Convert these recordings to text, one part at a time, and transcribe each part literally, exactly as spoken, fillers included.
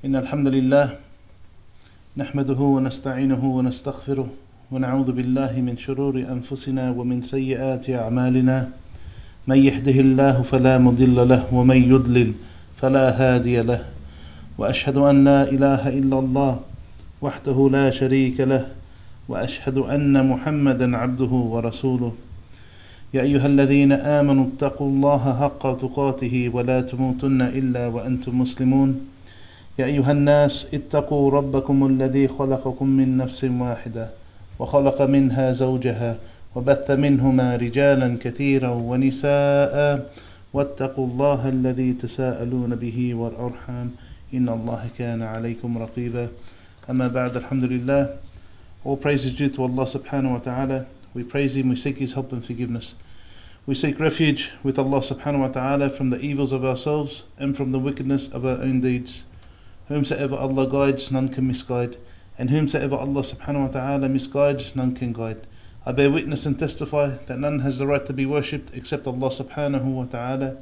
إن الحمد لله نحمده ونستعينه ونستغفره ونعوذ بالله من شرور أنفسنا ومن سيئات أعمالنا من يهده الله فلا مضل له ومن يضلل فلا هادي له وأشهد أن لا إله إلا الله وحده لا شريك له وأشهد أن محمدا عبده ورسوله يا أيها الذين آمنوا اتقوا الله حق تقاته ولا تموتن إلا وأنتم مسلمون يا أيها الناس اتقوا ربكم الذي خلقكم من نفس واحدة وخلق منها زوجها وبث منهما رجالا كثيرا ونساء واتقوا الله الذي تساءلون به والأرحام إن الله كان عليكم رقيبا أما بعد الحمد لله. All praise is due to Allah subhanahu wa ta'ala. We praise Him, we seek His help and forgiveness. We seek refuge with Allah subhanahu wa ta'ala from the evils of ourselves and from the wickedness of our own deeds. Whomsoever Allah guides, none can misguide. And whomsoever Allah subhanahu wa ta'ala misguides, none can guide. I bear witness and testify that none has the right to be worshipped except Allah subhanahu wa ta'ala,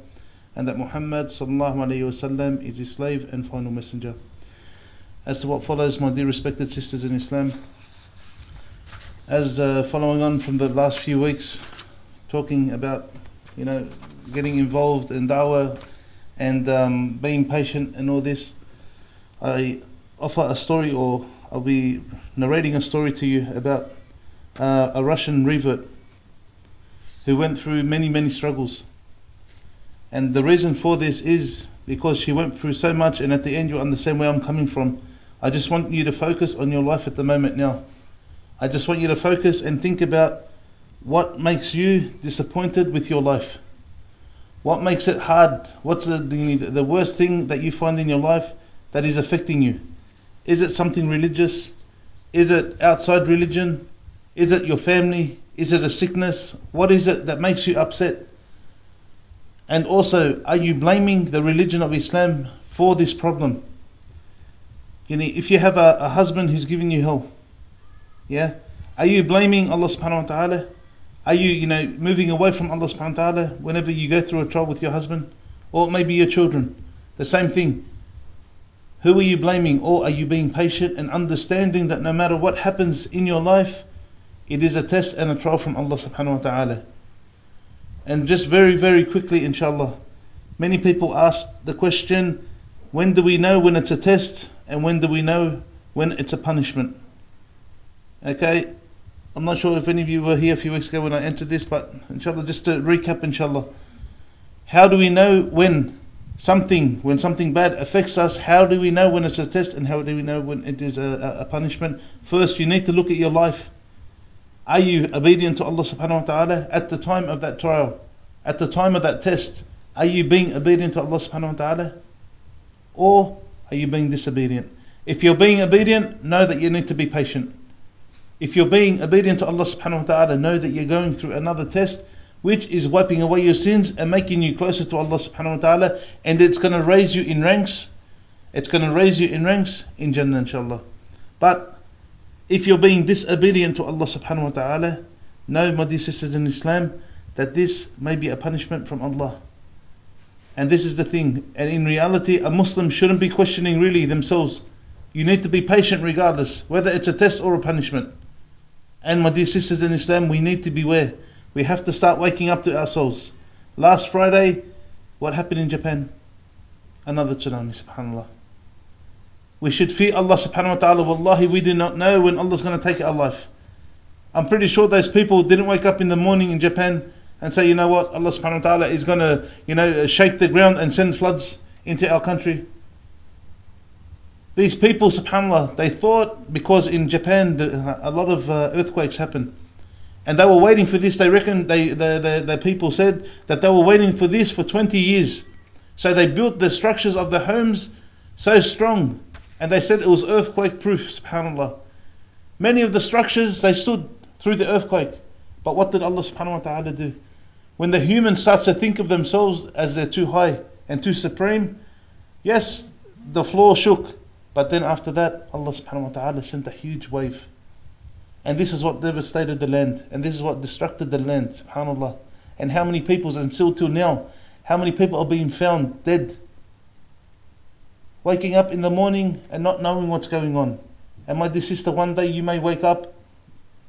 and that Muhammad sallallahu alayhi wasallam is His slave and final messenger. As to what follows, my dear respected sisters in Islam, as uh, following on from the last few weeks, talking about, you know, getting involved in dawah and um, being patient and all this, I offer a story, or I'll be narrating a story to you about uh, a Russian revert who went through many, many struggles. And the reason for this is because she went through so much, and at the end you understand where I'm coming from. I just want you to focus on your life at the moment now. I just want you to focus and think about what makes you disappointed with your life. What makes it hard? What's the, the, the worst thing that you find in your life that is affecting you? Is it something religious? Is it outside religion? Is it your family? Is it a sickness? What is it that makes you upset? And also, are you blaming the religion of Islam for this problem? You know, if you have a, a husband who's giving you hell, yeah, are you blaming Allah subhanahu wa ta'ala? Are you, you know, moving away from Allah subhanahu wa ta'ala whenever you go through a trial with your husband? Or maybe your children, the same thing. Who are you blaming? Or are you being patient and understanding that no matter what happens in your life, it is a test and a trial from Allah subhanahu wa ta'ala? And just very, very quickly, inshallah, many people ask the question, when do we know when it's a test and when do we know when it's a punishment? Okay, I'm not sure if any of you were here a few weeks ago when I answered this, but inshallah, just to recap, inshallah, how do we know when something, when something bad affects us? How do we know when it's a test, and how do we know when it is a, a punishment? First, you need to look at your life. Are you obedient to Allah subhanahu wa ta'ala at the time of that trial, at the time of that test? Are you being obedient to Allah subhanahu wa ta'ala, or are you being disobedient? If you're being obedient, know that you need to be patient. If you're being obedient to Allah subhanahu wa ta'ala, know that you're going through another test, which is wiping away your sins and making you closer to Allah subhanahu wa ta'ala, and it's going to raise you in ranks. It's going to raise you in ranks in Jannah, inshallah. But if you're being disobedient to Allah subhanahu wa ta'ala, know, my dear sisters in Islam, that this may be a punishment from Allah. And this is the thing. And in reality, a Muslim shouldn't be questioning really themselves. You need to be patient regardless, whether it's a test or a punishment. And my dear sisters in Islam, we need to beware. We have to start waking up to ourselves. Last Friday, what happened in Japan? Another tsunami, subhanAllah. We should fear Allah subhanahu wa ta'ala. Wallahi, we do not know when Allah's going to take our life. I'm pretty sure those people didn't wake up in the morning in Japan and say, you know what, Allah subhanahu wa ta'ala is going to, you know, shake the ground and send floods into our country. These people, subhanAllah, they thought, because in Japan the, a lot of uh, earthquakes happen, and they were waiting for this. They reckon, they, the, the, the people said that they were waiting for this for twenty years. So they built the structures of the homes so strong, and they said it was earthquake proof, subhanAllah. Many of the structures, they stood through the earthquake. But what did Allah subhanahu wa ta'ala do? When the human starts to think of themselves as they're too high and too supreme, yes, the floor shook. But then after that, Allah subhanahu wa ta'ala sent a huge wave. And this is what devastated the land. And this is what destructed the land, subhanAllah. And how many peoples, and still till now, how many people are being found dead? waking up in the morning and not knowing what's going on. And my dear sister, one day you may wake up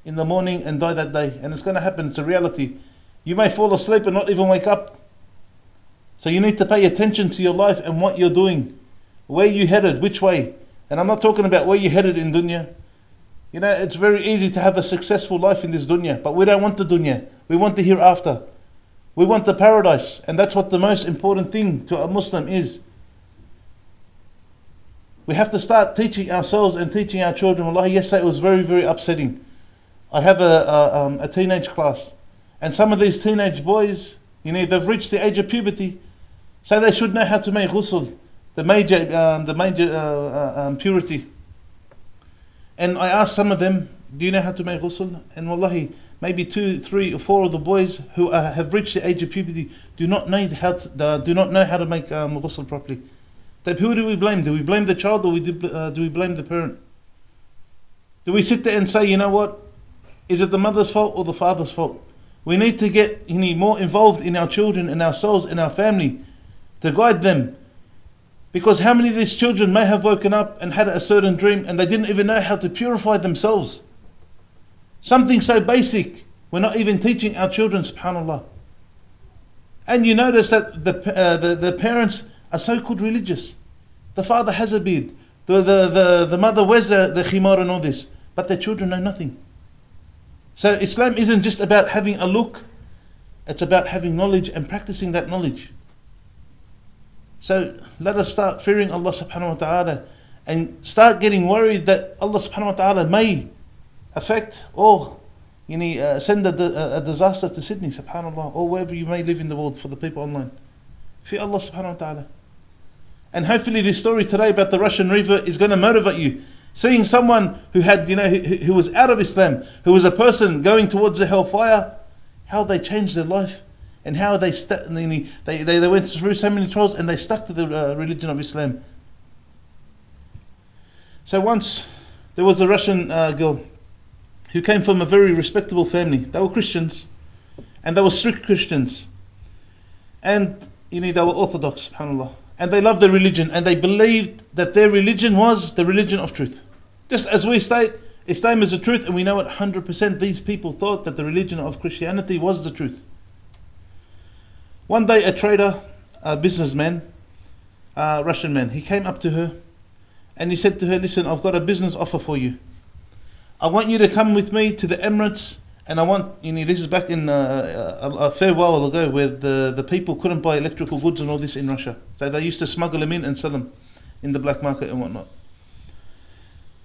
in the morning and die that day. And it's going to happen, it's a reality. You may fall asleep and not even wake up. So you need to pay attention to your life and what you're doing. Where you headed, which way. And I'm not talking about where you headed in dunya. You know, it's very easy to have a successful life in this dunya. But we don't want the dunya. We want the hereafter. We want the paradise. And that's what the most important thing to a Muslim is. We have to start teaching ourselves and teaching our children. Wallahi, yesterday it was very, very upsetting. I have a, a, um, a teenage class. And some of these teenage boys, you know, they've reached the age of puberty. So they should know how to make ghusl, the major, um, the major uh, um, purity. And I asked some of them, do you know how to make ghusl? And wallahi, maybe two, three or four of the boys who are, have reached the age of puberty do not know how to, uh, do not know how to make um, ghusl properly. Then who do we blame? Do we blame the child or we do, uh, do we blame the parent? Do we sit there and say, you know what? Is it the mother's fault or the father's fault? We need to get you know, more involved in our children and ourselves and our family to guide them. Because how many of these children may have woken up and had a certain dream and they didn't even know how to purify themselves? Something so basic, we're not even teaching our children, subhanAllah. And you notice that the, uh, the, the parents are so-called religious. The father has a beard, the, the, the, the mother wears the, the khimar and all this, but their children know nothing. So Islam isn't just about having a look, it's about having knowledge and practicing that knowledge. So let us start fearing Allah subhanahu wa ta'ala and start getting worried that Allah subhanahu wa ta'ala may affect or you know, uh, send a, a disaster to Sydney, subhanAllah, or wherever you may live in the world for the people online. Fear Allah subhanahu wa ta'ala. And hopefully this story today about the Russian river is going to motivate you. Seeing someone who had, you know, who, who was out of Islam, who was a person going towards the hellfire, how they changed their life. And how they, they, they, they went through so many trials and they stuck to the uh, religion of Islam. So once there was a Russian uh, girl who came from a very respectable family. They were Christians and they were strict Christians. And you know, they were Orthodox, subhanAllah. And they loved their religion and they believed that their religion was the religion of truth. Just as we state, Islam is the truth, and we know it one hundred percent these people thought that the religion of Christianity was the truth. One day a trader, a businessman, a Russian man, he came up to her and he said to her, listen, I've got a business offer for you. I want you to come with me to the Emirates, and I want, you know, this is back in uh, a, a fair while ago where the, the people couldn't buy electrical goods and all this in Russia. So they used to smuggle them in and sell them in the black market and whatnot.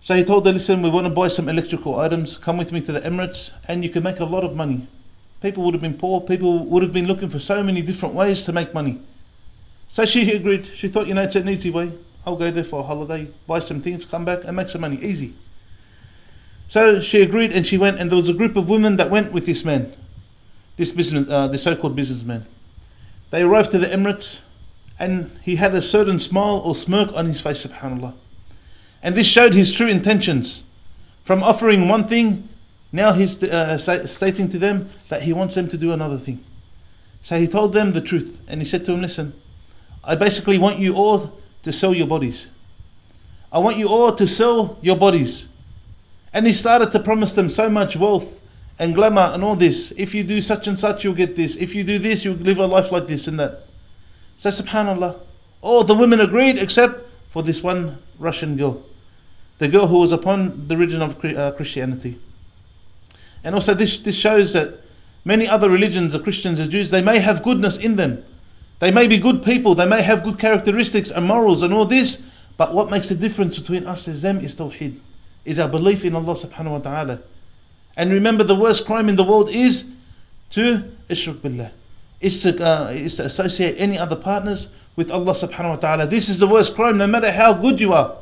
So he told her, listen, we want to buy some electrical items, come with me to the Emirates and you can make a lot of money. People would have been poor, people would have been looking for so many different ways to make money. So she agreed, she thought, you know, it's an easy way. I'll go there for a holiday, buy some things, come back and make some money, easy. So she agreed and she went, and there was a group of women that went with this man, this business, uh, the so-called businessman. They arrived to the Emirates and he had a certain smile or smirk on his face, subhanAllah. And this showed his true intentions. From offering one thing, now he's uh, stating to them that he wants them to do another thing. So he told them the truth and he said to them, listen, I basically want you all to sell your bodies. I want you all to sell your bodies. And he started to promise them so much wealth and glamour and all this. If you do such and such, you'll get this. If you do this, you'll live a life like this and that. So subhanAllah, all the women agreed except for this one Russian girl. The girl who was upon the religion of Christianity. And also this, this shows that many other religions, the Christians, the Jews, they may have goodness in them. They may be good people, they may have good characteristics and morals and all this, but what makes the difference between us and them is Tawheed, is our belief in Allah subhanahu wa ta'ala. And remember, the worst crime in the world is to ishrik billah, is to, uh, is to associate any other partners with Allah subhanahu wa ta'ala. This is the worst crime, no matter how good you are.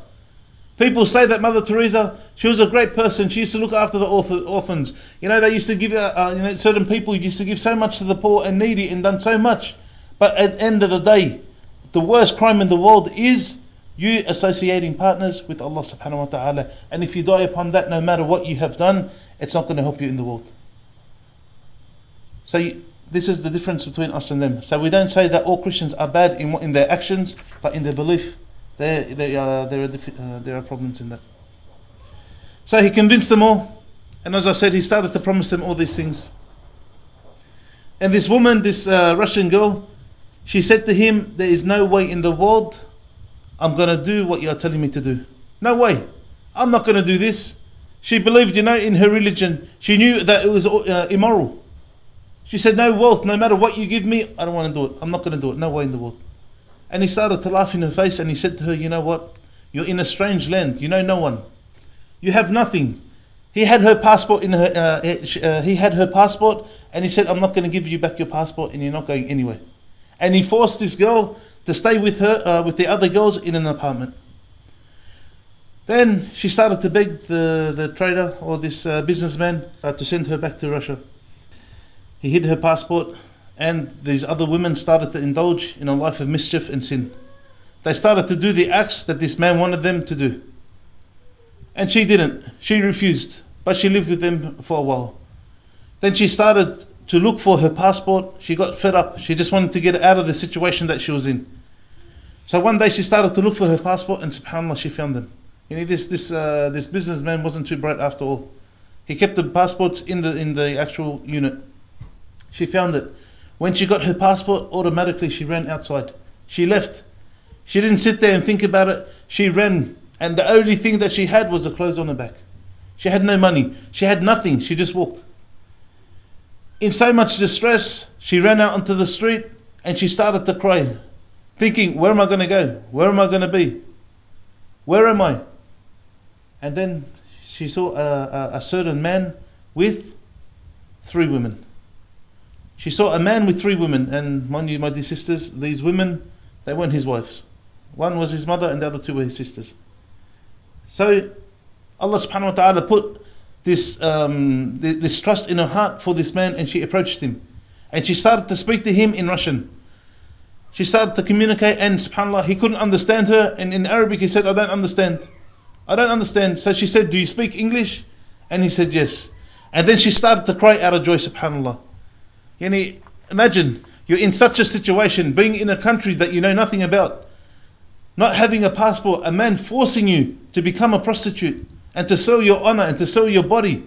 People say that Mother Teresa, she was a great person. She used to look after the orphans. You know, they used to give, uh, you know, certain people used to give so much to the poor and needy and done so much. But at the end of the day, the worst crime in the world is you associating partners with Allah subhanahu wa ta'ala. And if you die upon that, no matter what you have done, it's not going to help you in the world. So you, this is the difference between us and them. So we don't say that all Christians are bad in, in their actions, but in their belief. There, there, uh, there, are uh, there are problems in that. So he convinced them all. And as I said, he started to promise them all these things. And this woman, this uh, Russian girl, she said to him, there is no way in the world I'm going to do what you're telling me to do. No way. I'm not going to do this. She believed, you know, in her religion. She knew that it was uh, immoral. She said, no wealth, no matter what you give me, I don't want to do it. I'm not going to do it. No way in the world. And he started to laugh in her face and he said to her, you know what? You're in a strange land. You know no one. You have nothing. He had her passport in her, uh, uh, he had her passport, and he said, I'm not going to give you back your passport and you're not going anywhere. And he forced this girl to stay with her, uh, with the other girls in an apartment. Then she started to beg the, the trader or this uh, businessman uh, to send her back to Russia. He hid her passport, and these other women started to indulge in a life of mischief and sin. They started to do the acts that this man wanted them to do. And she didn't. She refused. But she lived with them for a while. Then she started to look for her passport. She got fed up. She just wanted to get out of the situation that she was in. So one day she started to look for her passport, and subhanAllah, she found them. You know, this this uh, this businessman wasn't too bright after all. He kept the passports in the in the actual unit. She found it. When she got her passport, automatically she ran outside. She left. She didn't sit there and think about it. She ran. And the only thing that she had was the clothes on her back. She had no money. She had nothing. She just walked. In so much distress, she ran out onto the street and she started to cry, thinking, where am I going to go? Where am I going to be? Where am I? And then she saw a, a, a certain man with three women. She saw a man with three women, and mind you, my dear sisters, these women, they weren't his wives. One was his mother and the other two were his sisters. So Allah subhanahu wa ta'ala put this, um, th this trust in her heart for this man, and she approached him. And she started to speak to him in Russian. She started to communicate, and subhanAllah, he couldn't understand her. And in Arabic he said, I don't understand. I don't understand. So she said, do you speak English? And he said, yes. And then she started to cry out of joy, subhanAllah. Yani, imagine, you're in such a situation, being in a country that you know nothing about. Not having a passport, a man forcing you to become a prostitute and to sell your honor and to sell your body.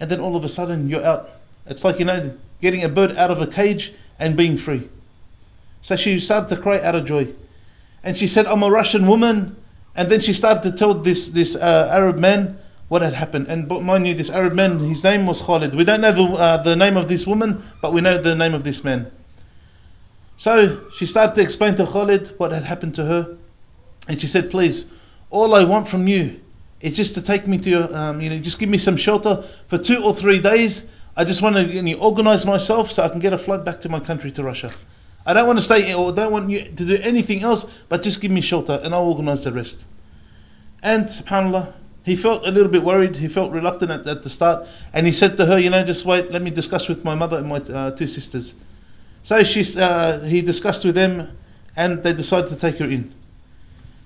And then all of a sudden you're out. It's like, you know, getting a bird out of a cage and being free. So she started to cry out of joy. And she said, I'm a Russian woman. And then she started to tell this, this uh, Arab man what had happened. And mind you, this Arab man, his name was Khalid. We don't know the, uh, the name of this woman, but we know the name of this man. So she started to explain to Khalid what had happened to her, and she said, please, all I want from you is just to take me to your, um, you know, just give me some shelter for two or three days. I just want to, you know, organize myself so I can get a flight back to my country, to Russia. I don't want to stay or don't want you to do anything else, but just give me shelter and I'll organize the rest. And subhanAllah, he felt a little bit worried, he felt reluctant at, at the start, and he said to her, you know, just wait, let me discuss with my mother and my uh, two sisters. So she, uh, he discussed with them, and they decided to take her in.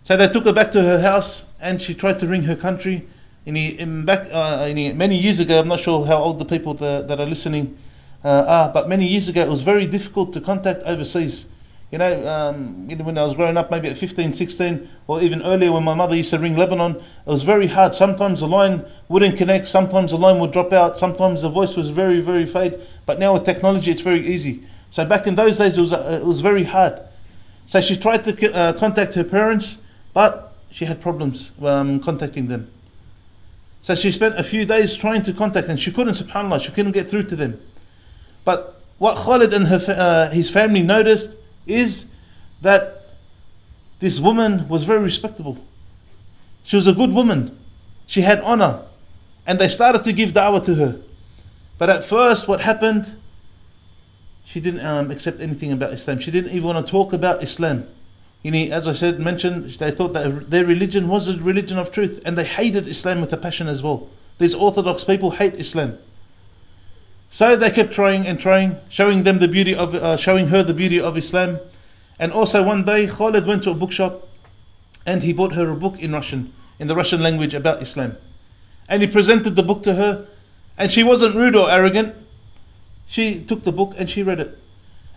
So they took her back to her house, and she tried to ring her country. In, in back, uh, in, many years ago, I'm not sure how old the people that, that are listening uh, are, but many years ago it was very difficult to contact overseas. You know, um, when I was growing up, maybe at fifteen, sixteen, or even earlier when my mother used to ring Lebanon, it was very hard. Sometimes the line wouldn't connect, sometimes the line would drop out, sometimes the voice was very, very fade. But now with technology, it's very easy. So back in those days, it was, uh, it was very hard. So she tried to uh, contact her parents, but she had problems um, contacting them. So she spent a few days trying to contact them. She couldn't, subhanAllah, she couldn't get through to them. But what Khalid and her fa uh, his family noticed is that this woman was very respectable. She was a good woman. She had honor. And they started to give da'wah to her. But at first, what happened, she didn't um, accept anything about Islam. She didn't even want to talk about Islam. You know, as I said, mentioned, they thought that their religion was a religion of truth, and they hated Islam with a passion as well. These Orthodox people hate Islam. So they kept trying and trying, showing them the beauty of, uh, showing her the beauty of Islam. And also one day, Khalid went to a bookshop, and he bought her a book in Russian, in the Russian language, about Islam. And he presented the book to her, and she wasn't rude or arrogant. She took the book and she read it.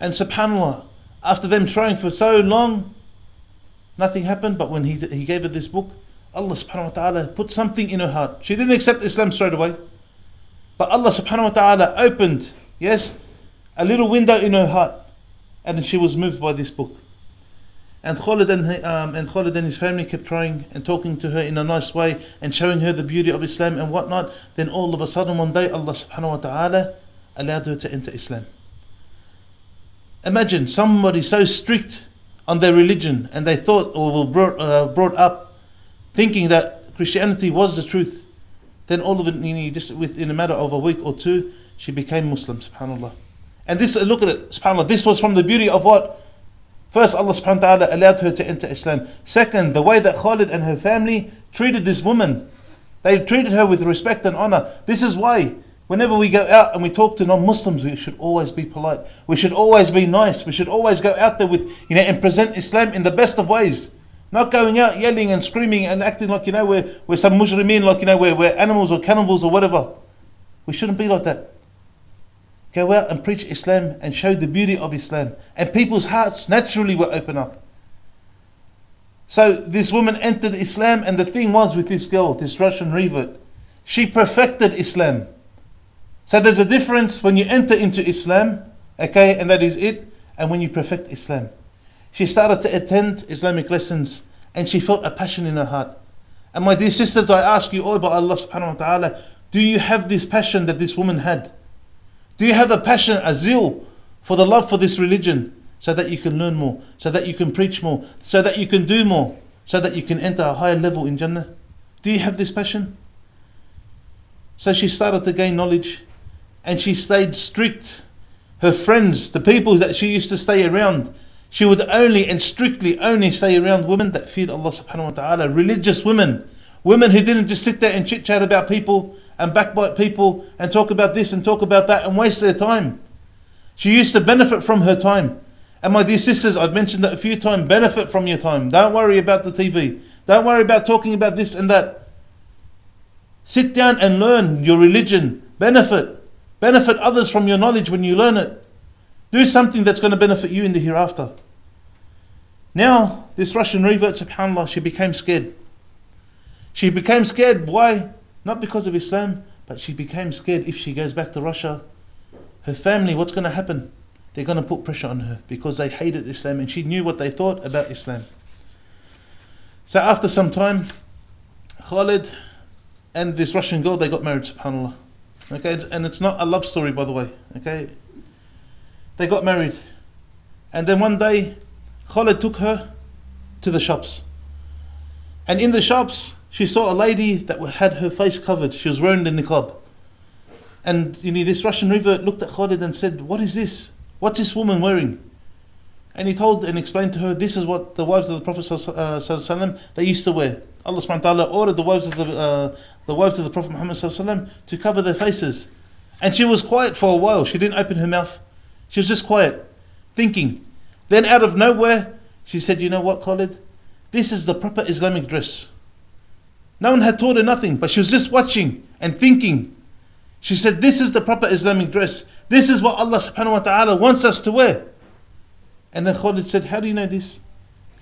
And subhanAllah, after them trying for so long, Nothing happened, but when he, he gave her this book, Allah subhanahu wa ta'ala put something in her heart. She didn't accept Islam straight away, but Allah subhanahu wa ta'ala opened, yes, a little window in her heart, and she was moved by this book. And Khalid and, um, and Khalid and his family kept trying and talking to her in a nice way and showing her the beauty of Islam and whatnot. Then all of a sudden one day Allah subhanahu wa ta'ala allowed her to enter Islam. Imagine somebody so strict on their religion, and they thought or were brought, uh, brought up thinking that Christianity was the truth. Then all of it, just within a matter of a week or two, she became Muslim, subhanAllah. And this, look at it, subhanAllah, this was from the beauty of what? First, Allah subhanahu wa ta'ala allowed her to enter Islam. Second, the way that Khalid and her family treated this woman. They treated her with respect and honor. This is why whenever we go out and we talk to non-Muslims, we should always be polite. We should always be nice. We should always go out there with, you know, and present Islam in the best of ways. Not going out yelling and screaming and acting like, you know, we're, we're some mujrimeen, like, you know, we're, we're animals or cannibals or whatever. We shouldn't be like that. Go out and preach Islam and show the beauty of Islam. And people's hearts naturally will open up. So this woman entered Islam, and the thing was with this girl, this Russian revert, she perfected Islam. So there's a difference when you enter into Islam, okay, and that is it, and when you perfect Islam. She started to attend Islamic lessons, and she felt a passion in her heart. And my dear sisters, I ask you all by Allah subhanahu wa ta'ala, do you have this passion that this woman had? Do you have a passion, a zeal for the love for this religion, so that you can learn more, so that you can preach more, so that you can do more, so that you can enter a higher level in Jannah? Do you have this passion? So she started to gain knowledge, and she stayed strict. Her friends, the people that she used to stay around, she would only and strictly only stay around women that feared Allah subhanahu wa ta'ala, religious women, women who didn't just sit there and chit chat about people and backbite people and talk about this and talk about that and waste their time. She used to benefit from her time. And my dear sisters, I've mentioned that a few times, benefit from your time. Don't worry about the T V. Don't worry about talking about this and that. Sit down and learn your religion. Benefit. Benefit others from your knowledge when you learn it. Do something that's going to benefit you in the hereafter. Now, this Russian revert, subhanAllah, she became scared. She became scared. Why? Not because of Islam, but she became scared if she goes back to Russia. Her family, what's going to happen? They're going to put pressure on her because they hated Islam, and she knew what they thought about Islam. So after some time, Khalid and this Russian girl, they got married, subhanAllah. Okay, and it's not a love story, by the way. Okay, they got married. And then one day, Khalid took her to the shops. And in the shops, she saw a lady that had her face covered. She was wearing the niqab. And you know, this Russian revert looked at Khalid and said, what is this? What's this woman wearing? And he told and explained to her, this is what the wives of the Prophet ﷺ, they used to wear. Allah subhanahu wa ta'ala ordered the wives of the, uh, the wives of the Prophet Muhammad ﷺ to cover their faces. And she was quiet for a while. She didn't open her mouth. She was just quiet, thinking. Then out of nowhere, she said, you know what, Khalid? This is the proper Islamic dress. No one had taught her nothing, but she was just watching and thinking. She said, this is the proper Islamic dress. This is what Allah subhanahu wa ta'ala wants us to wear. And then Khalid said, how do you know this?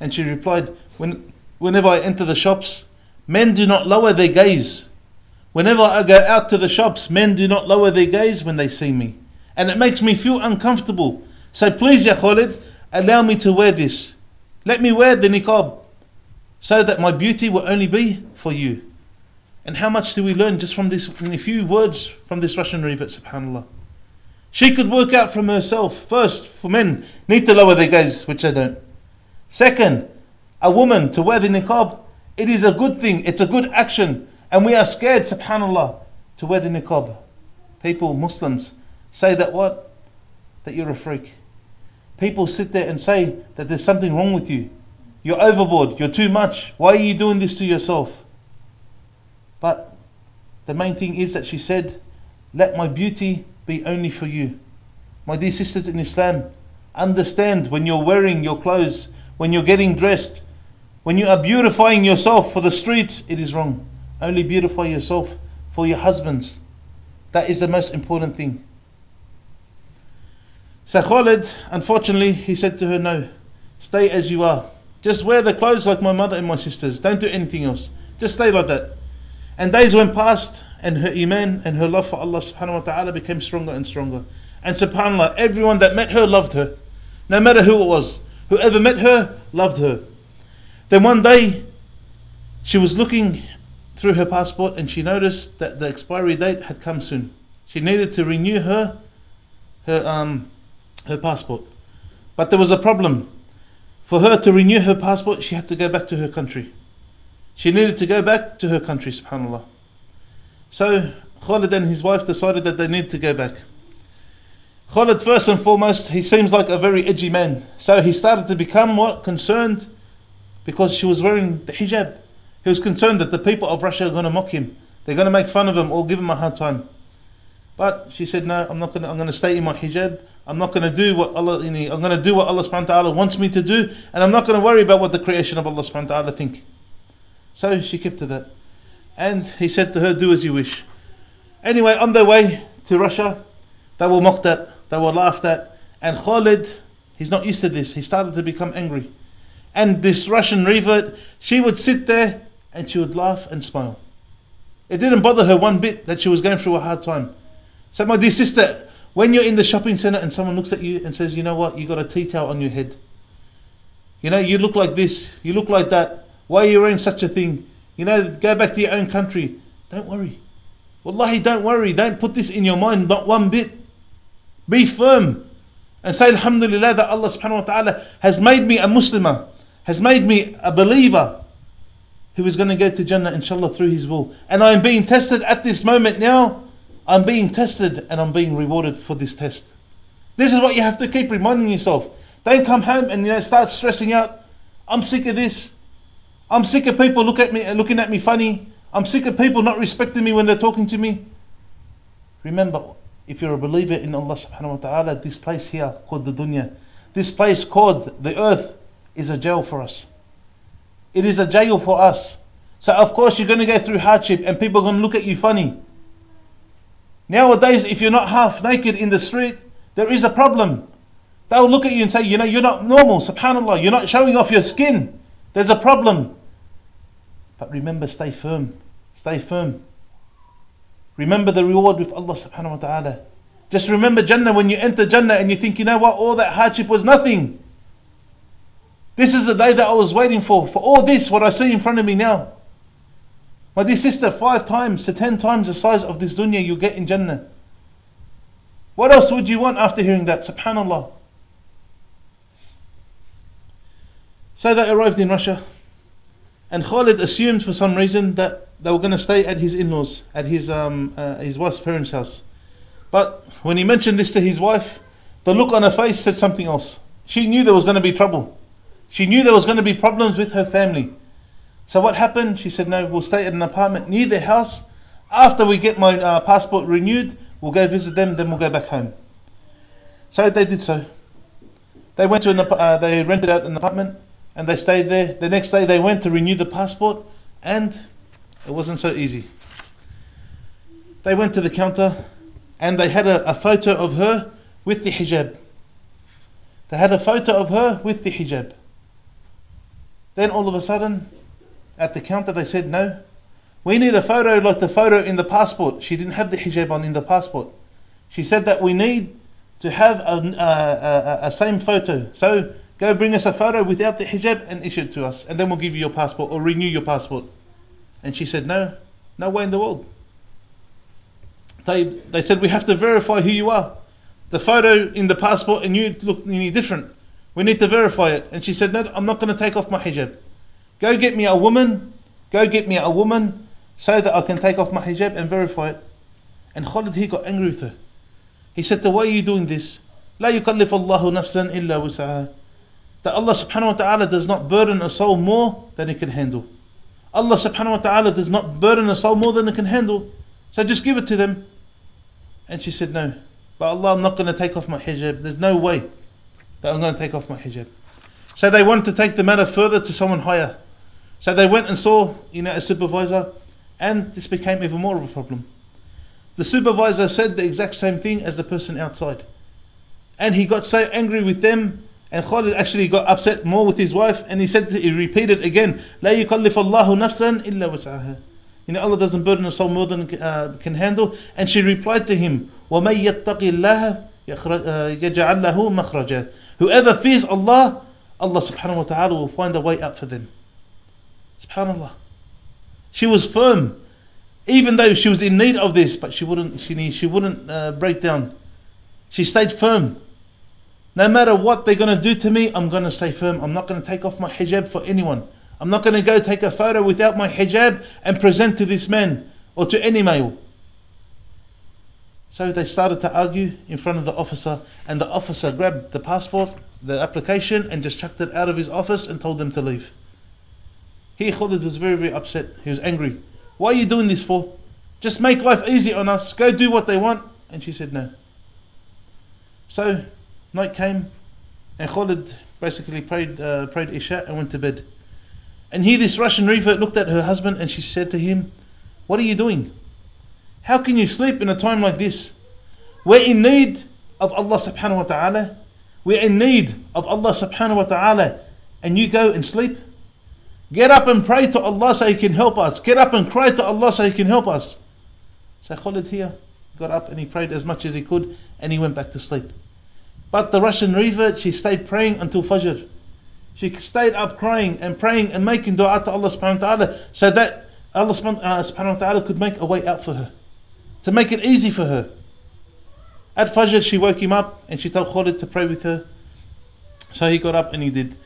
And she replied, when, whenever I enter the shops, men do not lower their gaze. Whenever I go out to the shops, men do not lower their gaze when they see me. And it makes me feel uncomfortable. So please, Ya Khalid, allow me to wear this. Let me wear the niqab, so that my beauty will only be for you. And how much do we learn just from this, in a few words from this Russian revert, subhanAllah? She could work out from herself. First, for men need to lower their gaze, which they don't. Second, a woman to wear the niqab, it is a good thing, it's a good action. And we are scared, subhanAllah, to wear the niqab. People, Muslims, say that what? That you're a freak. People sit there and say that there's something wrong with you. You're overboard, you're too much, why are you doing this to yourself? But the main thing is that she said, let my beauty be only for you. My dear sisters in Islam, understand when you're wearing your clothes, when you're getting dressed, when you are beautifying yourself for the streets, it is wrong. Only beautify yourself for your husbands. That is the most important thing. So Khalid, unfortunately, he said to her, no, stay as you are. Just wear the clothes like my mother and my sisters. Don't do anything else. Just stay like that. And days went past, and her iman and her love for Allah subhanahu wa ta'ala became stronger and stronger. And subhanAllah, everyone that met her loved her. No matter who it was. Whoever met her loved her. Then one day, she was looking through her passport and she noticed that the expiry date had come soon. She needed to renew her, her, um, her passport. But there was a problem. For her to renew her passport, she had to go back to her country. She needed to go back to her country, subhanAllah. So Khalid and his wife decided that they need to go back. Khalid, first and foremost, he seems like a very edgy man. So he started to become what? Concerned, because she was wearing the hijab. He was concerned that the people of Russia are going to mock him. They're going to make fun of him or give him a hard time. But she said, no, I'm not going to, I'm going to stay in my hijab. I'm not going to do what Allah, I'm going to do what Allah subhanahu wa ta'ala wants me to do. And I'm not going to worry about what the creation of Allah subhanahu wa ta'ala think. So she kept to that. And he said to her, do as you wish. Anyway, on their way to Russia, they were mocked at, they were laughed at. And Khalid, he's not used to this. He started to become angry. And this Russian revert, she would sit there and she would laugh and smile. It didn't bother her one bit that she was going through a hard time. So my dear sister, when you're in the shopping centre and someone looks at you and says, you know what, you got a tea towel on your head. You know, you look like this, you look like that. Why are you wearing such a thing? You know, go back to your own country. Don't worry. Wallahi, don't worry. Don't put this in your mind, not one bit. Be firm and say, Alhamdulillah, that Allah subhanahu wa ta'ala has made me a Muslimah, has made me a believer who is going to go to Jannah, inshallah, through His will. And I am being tested at this moment now. I'm being tested and I'm being rewarded for this test. This is what you have to keep reminding yourself. Don't come home and, you know, start stressing out. I'm sick of this. I'm sick of people look at me, looking at me funny. I'm sick of people not respecting me when they're talking to me. Remember, if you're a believer in Allah subhanahu wa ta'ala, this place here called the dunya, this place called the earth, is a jail for us. It is a jail for us. So of course you're going to go through hardship and people are going to look at you funny. Nowadays, if you're not half naked in the street, there is a problem. They'll look at you and say, you know, you're not normal, subhanAllah, you're not showing off your skin. There's a problem. But remember, stay firm. Stay firm. Remember the reward with Allah subhanahu wa ta'ala. Just remember Jannah when you enter Jannah and you think, you know what, all that hardship was nothing. This is the day that I was waiting for. For all this, what I see in front of me now. My dear sister, five times to ten times the size of this dunya you get in Jannah. What else would you want after hearing that? SubhanAllah. So they arrived in Russia. And Khalid assumed for some reason that they were going to stay at his in-laws, at his, um, uh, his wife's parents' house. But when he mentioned this to his wife, the look on her face said something else. She knew there was going to be trouble. She knew there was going to be problems with her family. So what happened? She said, no, we'll stay at an apartment near their house. After we get my uh, passport renewed, we'll go visit them, then we'll go back home. So they did so. They went to an, uh, they rented out an apartment and they stayed there. The next day they went to renew the passport and it wasn't so easy. They went to the counter and they had a, a photo of her with the hijab. They had a photo of her with the hijab. Then all of a sudden, at the counter they said, no, we need a photo like the photo in the passport. She didn't have the hijab on in the passport. She said that we need to have a, a, a, a same photo. So go bring us a photo without the hijab and issue it to us. And then we'll give you your passport or renew your passport. And she said, no, no way in the world. They, they said, we have to verify who you are. The photo in the passport and you look any different. We need to verify it. And she said, no, I'm not going to take off my hijab. Go get me a woman. Go get me a woman so that I can take off my hijab and verify it. And Khalid, he got angry with her. He said, why are you doing this? لا يكلف الله نفسا إلا وسعها. That Allah subhanahu wa ta'ala does not burden a soul more than it can handle. Allah subhanahu wa ta'ala does not burden a soul more than it can handle. So just give it to them. And she said, no. But Allah, I'm not going to take off my hijab. There's no way that I'm going to take off my hijab. So they wanted to take the matter further to someone higher. So they went and saw, you know, a supervisor, and this became even more of a problem. The supervisor said the exact same thing as the person outside. And he got so angry with them And Khalid actually got upset more with his wife, and he said, he repeated again, "La yukallifu Allahu nafsan illa wus'aha." You know, Allah doesn't burden a soul more than uh, can handle. And she replied to him, وَمَن يَتَّقِ اللَّهَ يَجْعَلْ لَهُ مَخْرَجًا. Whoever fears Allah, Allah subhanahu wa ta'ala will find a way up for them. SubhanAllah. She was firm, even though she was in need of this, but she wouldn't, she, she wouldn't uh, break down. She stayed firm. No matter what they're going to do to me, I'm going to stay firm. I'm not going to take off my hijab for anyone. I'm not going to go take a photo without my hijab and present to this man or to any male. So they started to argue in front of the officer, and the officer grabbed the passport, the application, and just chucked it out of his office and told them to leave. He, Khalid, was very, very upset. He was angry. Why are you doing this for? Just make life easy on us. Go do what they want. And she said no. So night came, and Khalid basically prayed, uh, prayed Isha and went to bed. And here this Russian revert looked at her husband, and she said to him, "What are you doing? How can you sleep in a time like this? We're in need of Allah subhanahu wa ta'ala. We're in need of Allah subhanahu wa ta'ala. And you go and sleep? Get up and pray to Allah so He can help us. Get up and cry to Allah so He can help us." So Khalid here got up and he prayed as much as he could, and he went back to sleep. But the Russian revert, she stayed praying until Fajr. She stayed up crying and praying and making dua to Allah subhanahu wa ta'ala, so that Allah subhanahu wa ta'ala could make a way out for her, to make it easy for her. At Fajr she woke him up, and she told Khalid to pray with her. So he got up and he did.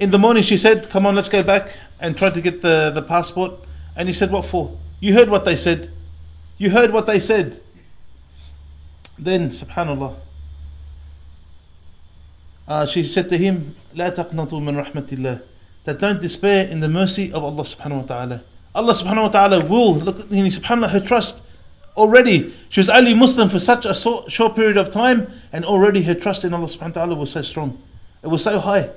In the morning she said, "Come on, let's go back and try to get the, the passport." And he said, "What for? You heard what they said. You heard what they said." Then subhanAllah, Uh, she said to him, "La taqnatu min rahmatillah," that don't despair in the mercy of Allah subhanahu wa ta'ala. Allah subhanahu wa ta'ala will, look at subhanAllah, her trust already. She was only Muslim for such a so, short period of time, and already her trust in Allah subhanahu wa ta'ala was so strong. It was so high.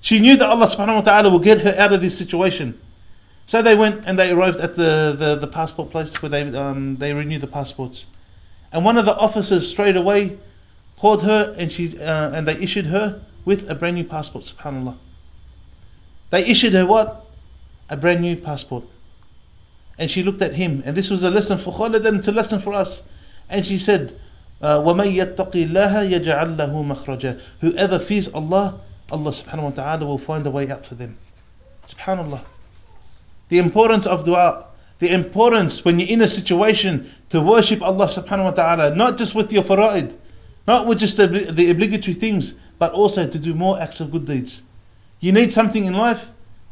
She knew that Allah subhanahu wa ta'ala would get her out of this situation. So they went and they arrived at the, the, the passport place where they, um, they renewed the passports. And one of the officers straight away called her, and she uh, and they issued her with a brand new passport. SubhanAllah. They issued her what? A brand new passport. And she looked at him, and this was a lesson for Khalid and it's a lesson for us. And she said, uh, وَمَن يَتَّقِ اللَّهَ يَجْعَلْ لَهُ مَخْرَجًا. Whoever fears Allah, Allah subhanahu wa ta'ala will find a way out for them. SubhanAllah. The importance of dua. The importance when you're in a situation to worship Allah subhanahu wa ta'ala, not just with your fara'id, not with just the, the obligatory things, but also to do more acts of good deeds. You need something in life?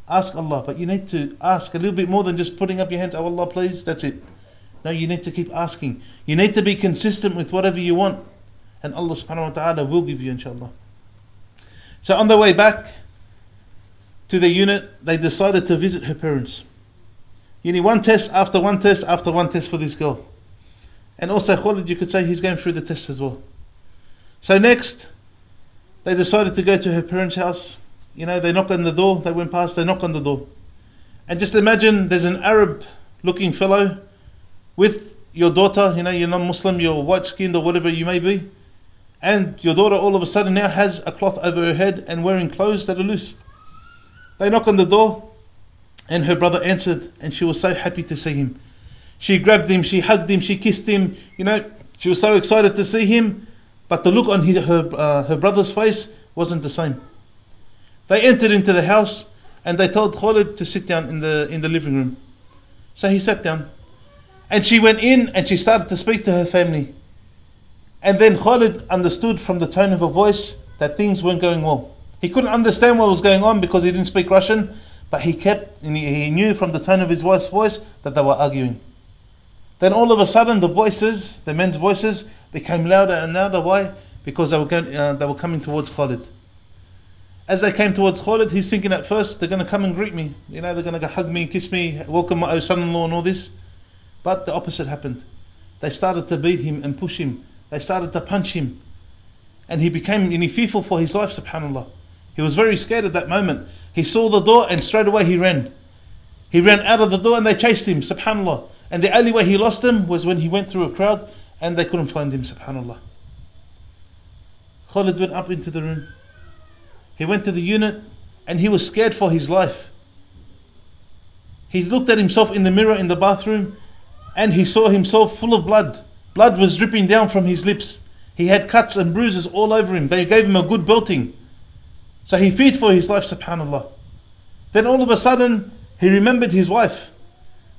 Ask Allah. But you need to ask a little bit more than just putting up your hands, "Oh Allah, please," that's it. No, you need to keep asking. You need to be consistent with whatever you want. And Allah subhanahu wa ta'ala will give you, inshallah. So on their way back to the unit, they decided to visit her parents. You need one test after one test after one test for this girl. And also Khalid, you could say he's going through the test as well. So next, they decided to go to her parents' house. You know, they knock on the door, they went past, they knock on the door. And just imagine there's an Arab-looking fellow with your daughter, you know, you're non-Muslim, you're white-skinned or whatever you may be, and your daughter all of a sudden now has a cloth over her head and wearing clothes that are loose. They knock on the door, and her brother answered, and she was so happy to see him. She grabbed him, she hugged him, she kissed him, you know, she was so excited to see him. But the look on his, her, uh, her brother's face wasn't the same. They entered into the house, and they told Khalid to sit down in the, in the living room. So he sat down. And she went in, and she started to speak to her family. And then Khalid understood from the tone of her voice that things weren't going well. He couldn't understand what was going on because he didn't speak Russian, but he kept, and he knew from the tone of his wife's voice that they were arguing. Then all of a sudden the voices, the men's voices, became louder and louder. Why? Because they were, going, uh, they were coming towards Khalid. As they came towards Khalid, he's thinking at first, they're going to come and greet me. You know, they're going to hug me, kiss me, welcome my son-in-law and all this. But the opposite happened. They started to beat him and push him. They started to punch him. And he became and he fearful for his life, subhanAllah. He was very scared at that moment. He saw the door and straight away he ran. He ran out of the door and they chased him, subhanAllah. And the only way he lost him was when he went through a crowd and they couldn't find him, subhanAllah. Khalid went up into the room He went to the unit and he was scared for his life. He looked at himself in the mirror in the bathroom and he saw himself full of blood. Blood was dripping down from his lips. He had cuts and bruises all over him. They gave him a good belting. So he feared for his life, subhanAllah. Then all of a sudden, he remembered his wife.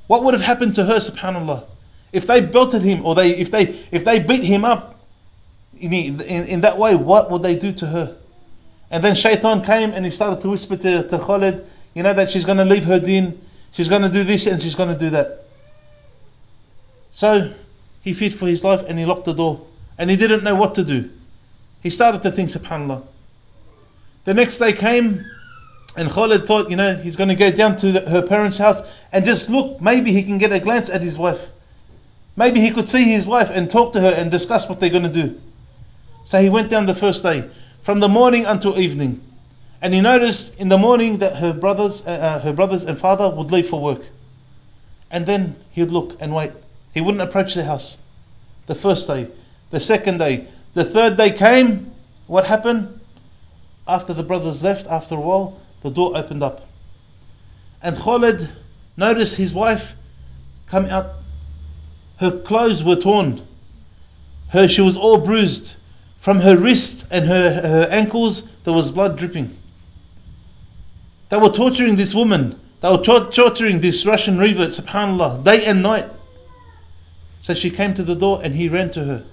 What would have happened to her, subhanAllah? If they belted him, or they, if they, if they beat him up in, in, in that way, what would they do to her? And then shaitan came and he started to whisper to, to Khalid, you know, that she's going to leave her deen, she's going to do this and she's going to do that. So he feared for his life and he locked the door. And he didn't know what to do. He started to think, subhanAllah. The next day came, and Khalid thought, you know, he's going to go down to the, her parents' house and just look. Maybe he can get a glance at his wife. Maybe he could see his wife and talk to her and discuss what they're going to do. So he went down the first day, from the morning until evening. And he noticed in the morning that her brothers, uh, her brothers and father would leave for work. And then he'd look and wait. He wouldn't approach the house. The first day, the second day, the third day came. What happened? After the brothers left, after a while, the door opened up. And Khalid noticed his wife come out. Her clothes were torn. Her, she was all bruised. From her wrists and her, her ankles, there was blood dripping. They were torturing this woman. They were tor torturing this Russian revert, subhanAllah, day and night. So she came to the door and he ran to her.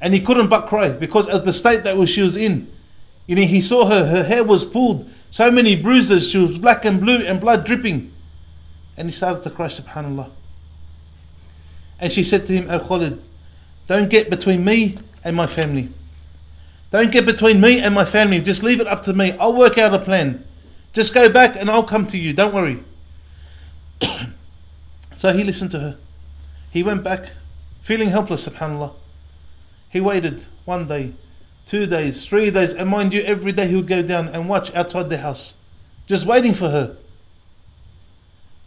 And he couldn't but cry because of the state that she was in. You know, he saw her, her hair was pulled, so many bruises, she was black and blue and blood dripping. And he started to cry, subhanAllah. And she said to him, "O Khalid, don't get between me and my family. Don't get between me and my family. Just leave it up to me. I'll work out a plan. Just go back and I'll come to you. Don't worry." So he listened to her. He went back, feeling helpless, subhanAllah. He waited one day, two days, three days, and mind you, every day he would go down and watch outside the house, just waiting for her.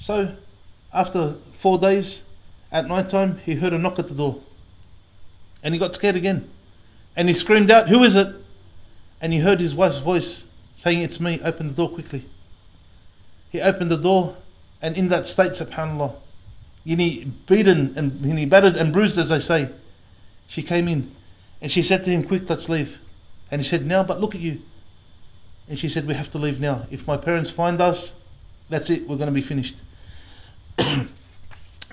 So, after four days, at night time, he heard a knock at the door. And he got scared again. And he screamed out, "Who is it?" And he heard his wife's voice saying, "It's me, open the door quickly." He opened the door, and in that state, subhanAllah, yini beaten and yini battered and bruised, as they say, she came in. And she said to him, "Quick, let's leave." And he said, "Now, but look at you." And she said, "We have to leave now. If my parents find us, that's it, we're going to be finished."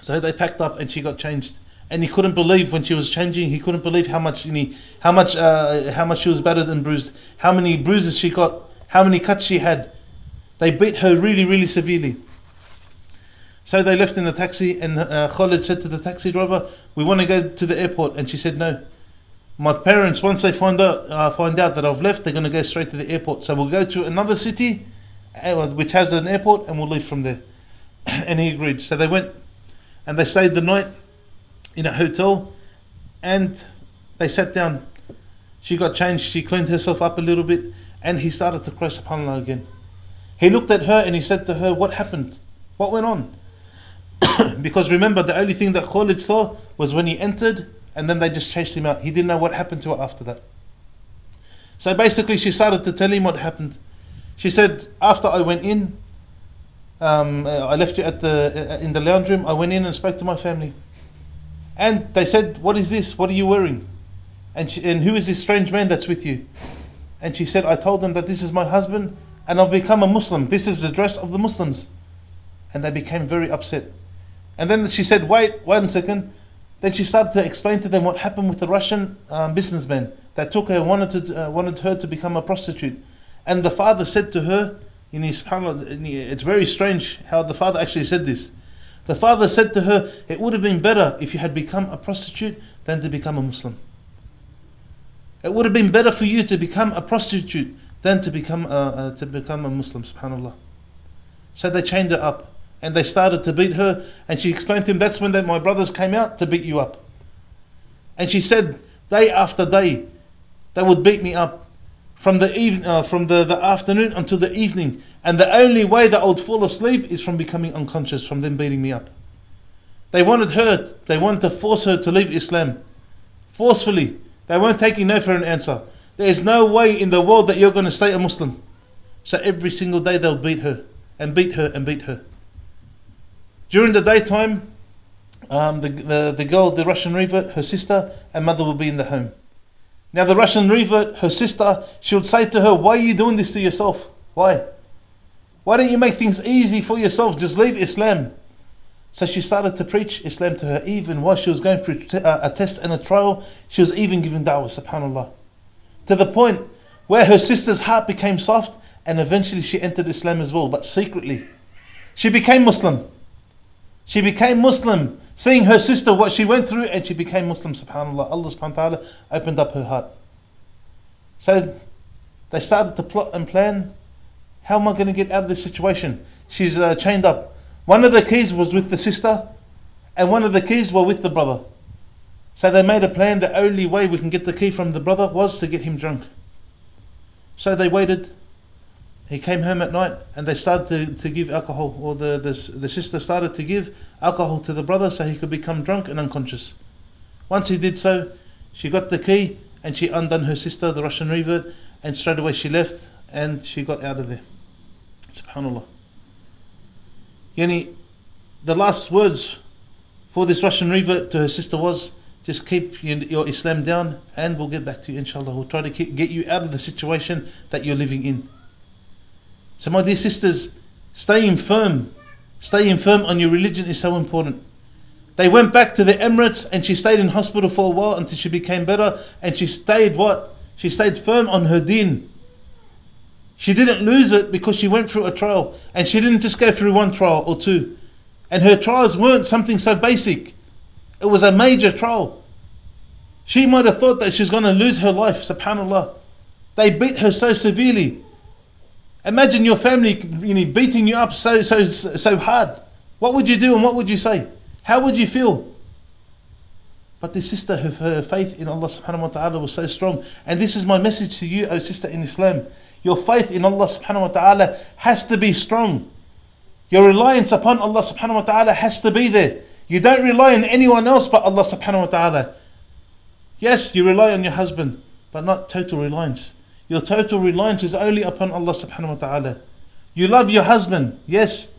So they packed up and she got changed. And he couldn't believe when she was changing, he couldn't believe how much he, how much, uh, how much she was battered and bruised, how many bruises she got, how many cuts she had. They beat her really, really severely. So they left in the taxi and uh, Khalid said to the taxi driver, "We want to go to the airport." And she said, "No. My parents, once they find out, uh, find out that I've left, they're going to go straight to the airport. So we'll go to another city, which has an airport, and we'll leave from there." And he agreed. So they went, and they stayed the night in a hotel, and they sat down. She got changed, she cleaned herself up a little bit, and he started to cry, subhanAllah, again. He looked at her and he said to her, "What happened? What went on?" Because remember, the only thing that Khalid saw was when he entered, and then they just chased him out. He didn't know what happened to her after that. So basically she started to tell him what happened. She said, "After I went in, um, I left you at the, in the lounge room. I went in and spoke to my family. And they said, 'What is this? What are you wearing? And, she, and who is this strange man that's with you?' And she said, 'I told them that this is my husband and I've become a Muslim. This is the dress of the Muslims.' And they became very upset. And then she said, wait, wait a second. Then she started to explain to them what happened with the Russian um, businessman that took her, wanted, to, uh, wanted her to become a prostitute. And the father said to her, in his, it's very strange how the father actually said this. The father said to her, "It would have been better if you had become a prostitute than to become a Muslim. It would have been better for you to become a prostitute than to become a, uh, to become a Muslim, subhanAllah." So they chained her up. And they started to beat her, and she explained to him, "That's when they, my brothers came out to beat you up." And she said, "Day after day, they would beat me up from the even, uh, from the, the afternoon until the evening. And the only way that I would fall asleep is from becoming unconscious, from them beating me up." They wanted her, they wanted to force her to leave Islam. Forcefully. They weren't taking no for an answer. There is no way in the world that you're going to stay a Muslim. So every single day they'll beat her and beat her and beat her. During the daytime, um, the, the, the girl, the Russian revert, her sister and mother will be in the home. Now the Russian revert, her sister, she would say to her, why are you doing this to yourself? Why? Why don't you make things easy for yourself? Just leave Islam. So she started to preach Islam to her, even while she was going through a test and a trial. She was even giving dawah, subhanAllah. To the point where her sister's heart became soft, and eventually she entered Islam as well, but secretly. She became Muslim. She became Muslim, seeing her sister, what she went through, and she became Muslim, subhanAllah. Allah subhanahu wa ta'ala opened up her heart. So they started to plot and plan, how am I going to get out of this situation? She's uh, chained up. One of the keys was with the sister, and one of the keys were with the brother. So they made a plan, the only way we can get the key from the brother was to get him drunk. So they waited. He came home at night, and they started to, to give alcohol, or the, the, the sister started to give alcohol to the brother so he could become drunk and unconscious. Once he did so, she got the key, and she undone her sister, the Russian revert, and straight away she left, and she got out of there. SubhanAllah. Yani, the last words for this Russian revert to her sister was, just keep your Islam down, and we'll get back to you, inshallah. We'll try to keep, get you out of the situation that you're living in. So my dear sisters, staying firm, staying firm on your religion is so important. They went back to the Emirates, and she stayed in hospital for a while until she became better, and she stayed what? She stayed firm on her deen. She didn't lose it because she went through a trial, and she didn't just go through one trial or two. And her trials weren't something so basic. It was a major trial. She might have thought that she's going to lose her life, subhanAllah. They beat her so severely. Imagine your family beating you up so so so hard. What would you do and what would you say? How would you feel? But the sister, her, her faith in Allah subhanahu wa ta'ala was so strong. And this is my message to you, O sister in Islam. Your faith in Allah subhanahu wa ta'ala has to be strong. Your reliance upon Allah subhanahu wa ta'ala has to be there. You don't rely on anyone else but Allah subhanahu wa ta'ala. Yes, you rely on your husband, but not total reliance. Your total reliance is only upon Allah subhanahu wa ta'ala. You love your husband, yes,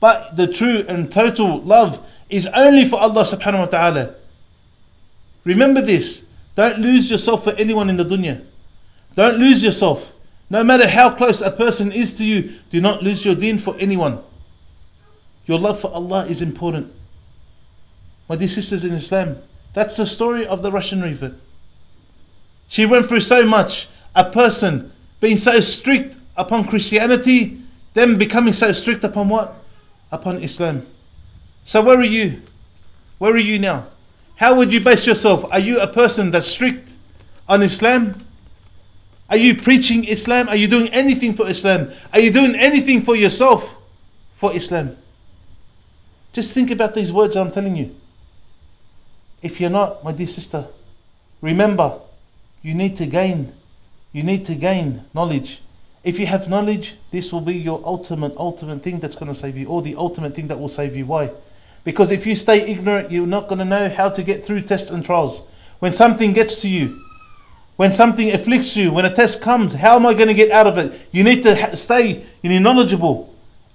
but the true and total love is only for Allah subhanahu wa ta'ala. Remember this, don't lose yourself for anyone in the dunya. Don't lose yourself. No matter how close a person is to you, do not lose your deen for anyone. Your love for Allah is important. My dear sisters in Islam, that's the story of the Russian revert. She went through so much. A person being so strict upon Christianity, then becoming so strict upon what? Upon Islam. So where are you? Where are you now? How would you base yourself? Are you a person that's strict on Islam? Are you preaching Islam? Are you doing anything for Islam? Are you doing anything for yourself for Islam? Just think about these words I'm telling you. If you're not, my dear sister, remember, you need to gain You need to gain knowledge. If you have knowledge, this will be your ultimate, ultimate thing that's going to save you, or the ultimate thing that will save you. Why? Because if you stay ignorant, you're not going to know how to get through tests and trials. When something gets to you, when something afflicts you, when a test comes, how am I going to get out of it? You need to stay you know, knowledgeable.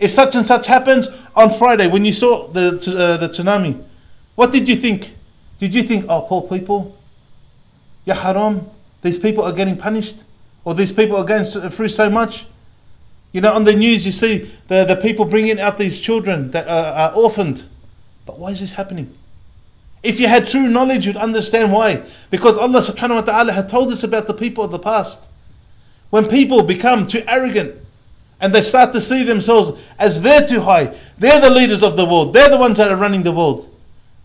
If such and such happens, on Friday, when you saw the, uh, the tsunami, what did you think? Did you think, oh, poor people, ya haram, these people are getting punished? Or these people are going through so much. You know, on the news you see the, the people bringing out these children that are, are orphaned. But why is this happening? If you had true knowledge, you'd understand why. Because Allah subhanahu wa ta'ala had told us about the people of the past. When people become too arrogant and they start to see themselves as they're too high, they're the leaders of the world, they're the ones that are running the world,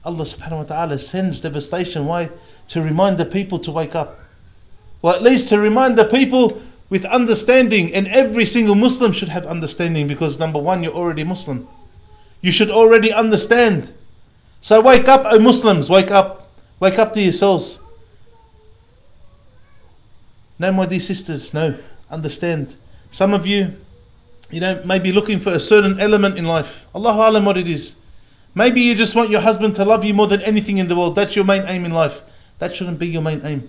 Allah subhanahu wa ta'ala sends devastation. Why? To remind the people to wake up. Or at least to remind the people with understanding, and every single Muslim should have understanding, because number one, you're already Muslim. You should already understand. So wake up, O Muslims, wake up. Wake up to yourselves. No, my dear sisters, no, understand. Some of you, you know, may be looking for a certain element in life. Allahu alam what it is. Maybe you just want your husband to love you more than anything in the world. That's your main aim in life. That shouldn't be your main aim.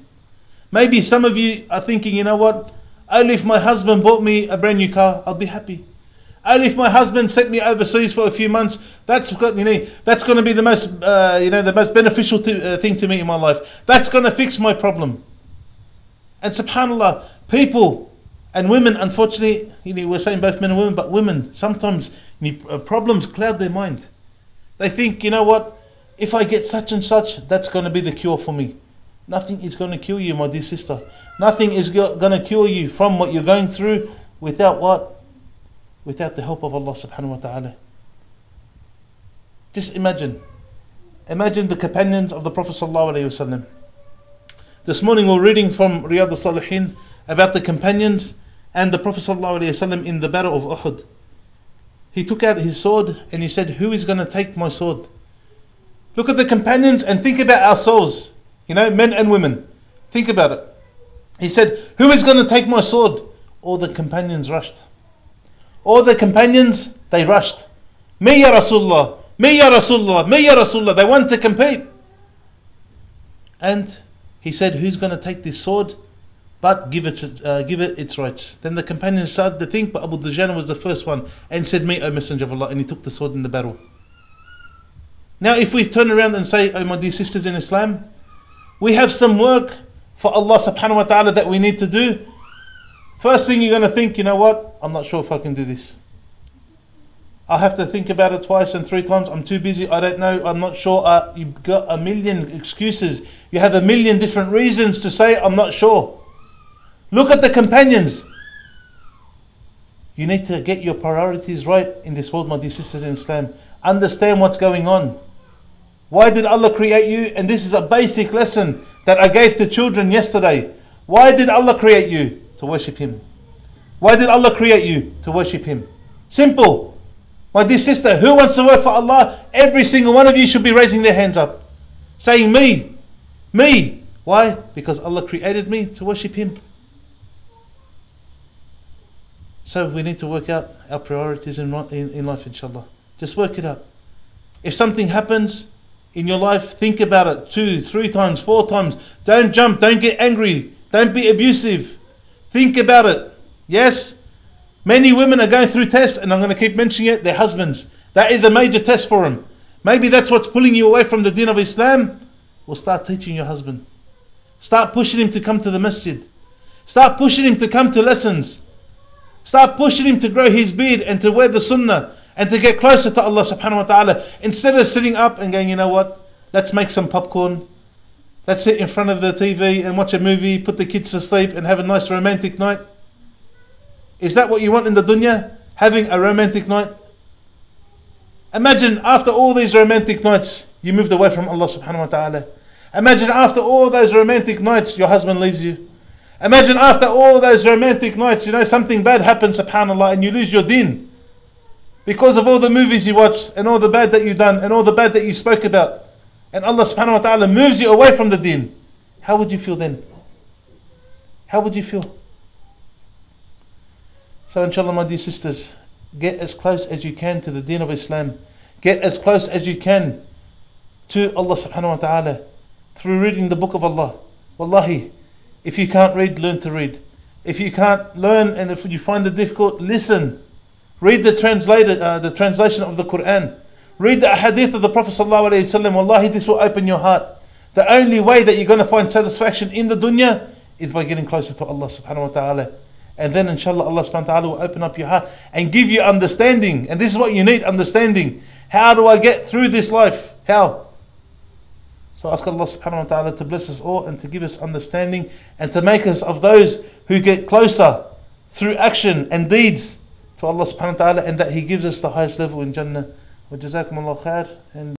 Maybe some of you are thinking, you know what, Only if my husband bought me a brand new car, I'll be happy. Only if my husband sent me overseas for a few months, that's got, you know, that's going to be the most, uh, you know, the most beneficial to, uh, thing to me in my life. That's going to fix my problem. And subhanAllah, people and women, unfortunately, you know, we're saying both men and women, but women sometimes, you know, problems cloud their mind. They think, you know what? If I get such and such, that's going to be the cure for me. Nothing is going to cure you, my dear sister. Nothing is go going to cure you from what you're going through without what? Without the help of Allah subhanahu wa ta'ala. Just imagine. Imagine the companions of the Prophet sallallahu alayhi wasallam. This morning we're reading from Riyadh al-Salihin about the companions and the Prophet sallallahu alayhi wasallam in the battle of Uhud. He took out his sword and he said, who is going to take my sword? Look at the companions and think about ourselves. You know, men and women. Think about it. He said, who is going to take my sword? All the companions rushed. All the companions, they rushed. Me Ya Rasulullah, me Ya Rasulullah, me Ya Rasulullah. They want to compete. And he said, who's going to take this sword? But give it, uh, give it its rights. Then the companions started to think, but Abu Dujjana was the first one and said, me, O Messenger of Allah. And he took the sword in the battle. Now if we turn around and say, oh my dear sisters in Islam, we have some work for Allah subhanahu wa ta'ala that we need to do. First thing you're going to think, you know what? I'm not sure if I can do this. I have to think about it twice and three times. I'm too busy. I don't know. I'm not sure. Uh, you've got a million excuses. You have a million different reasons to say, I'm not sure. Look at the companions. You need to get your priorities right in this world, my dear sisters in Islam. Understand what's going on. Why did Allah create you? And this is a basic lesson that I gave to children yesterday. Why did Allah create you? To worship Him. Why did Allah create you? To worship Him. Simple. My dear sister, who wants to work for Allah? Every single one of you should be raising their hands up. Saying, me. Me. Why? Because Allah created me to worship Him. So we need to work out our priorities in life, inshallah. Just work it out. If something happens in your life, think about it two, three times, four times. Don't jump, don't get angry, don't be abusive. Think about it. Yes, many women are going through tests, and I'm going to keep mentioning it, their husbands. That is a major test for them. Maybe that's what's pulling you away from the deen of Islam. Well, start teaching your husband. Start pushing him to come to the masjid. Start pushing him to come to lessons. Start pushing him to grow his beard and to wear the sunnah. And to get closer to Allah subhanahu wa ta'ala. Instead of sitting up and going, you know what? Let's make some popcorn. Let's sit in front of the T V and watch a movie. Put the kids to sleep and have a nice romantic night. Is that what you want in the dunya? Having a romantic night? Imagine after all these romantic nights, you moved away from Allah subhanahu wa ta'ala. Imagine after all those romantic nights, your husband leaves you. Imagine after all those romantic nights, you know, something bad happens, subhanAllah, and you lose your deen. Because of all the movies you watched, and all the bad that you've done, and all the bad that you spoke about. And Allah subhanahu wa ta'ala moves you away from the deen. How would you feel then? How would you feel? So inshallah, my dear sisters, get as close as you can to the deen of Islam. Get as close as you can to Allah subhanahu wa ta'ala. Through reading the book of Allah. Wallahi, if you can't read, learn to read. If you can't learn, and if you find it difficult, listen. Read the, translated, uh, the translation of the Qur'an. Read the hadith of the Prophet sallallahu alayhi wasallam. Wallahi, this will open your heart. The only way that you're going to find satisfaction in the dunya is by getting closer to Allah subhanahu wa ta'ala. And then inshallah, Allah subhanahu wa ta'ala will open up your heart and give you understanding. And this is what you need, understanding. How do I get through this life? How? So ask Allah subhanahu wa ta'ala to bless us all and to give us understanding and to make us of those who get closer through action and deeds to Allah subhanahu wa ta'ala, and that He gives us the highest level in Jannah. Wa jazakumullahu khair.